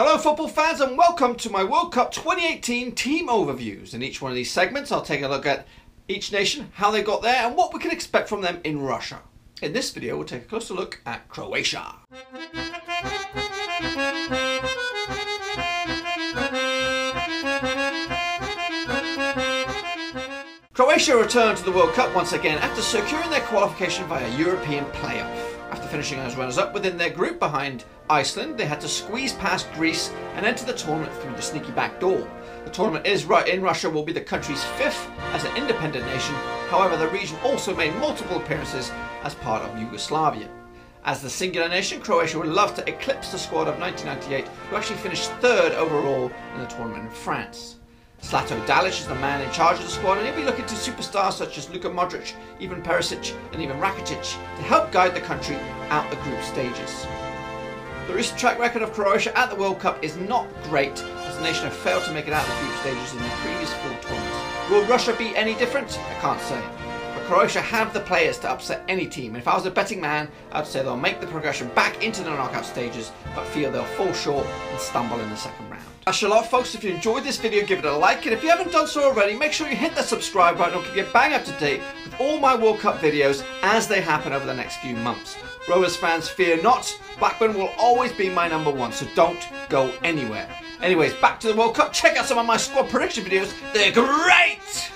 Hello football fans and welcome to my World Cup 2018 team overviews. In each one of these segments I'll take a look at each nation, how they got there and what we can expect from them in Russia. In this video we'll take a closer look at Croatia. Croatia returned to the World Cup once again after securing their qualification via European playoff. After finishing as runners-up within their group behind Iceland, they had to squeeze past Greece and enter the tournament through the sneaky back door. The tournament in Russia will be the country's fifth as an independent nation. However, the region also made multiple appearances as part of Yugoslavia. As the singular nation, Croatia would love to eclipse the squad of 1998, who actually finished third overall in the tournament in France. Slato Dalic is the man in charge of the squad, and he'll be looking to superstars such as Luka Modric, Ivan Perisic and even Rakitic to help guide the country out the group stages. The recent track record of Croatia at the World Cup is not great, as the nation have failed to make it out the group stages in the previous four tournaments. Will Russia be any different? I can't say. But Croatia have the players to upset any team, and if I was a betting man, I'd say they'll make the progression back into the knockout stages, but feel they'll fall short and stumble in the second round. That's a lot, folks. If you enjoyed this video, give it a like, and if you haven't done so already, make sure you hit that subscribe button. I'll keep you bang up to date with all my World Cup videos as they happen over the next few months. Rovers fans, fear not. Blackburn will always be my number one, so don't go anywhere. Anyways, back to the World Cup. Check out some of my squad prediction videos. They're great!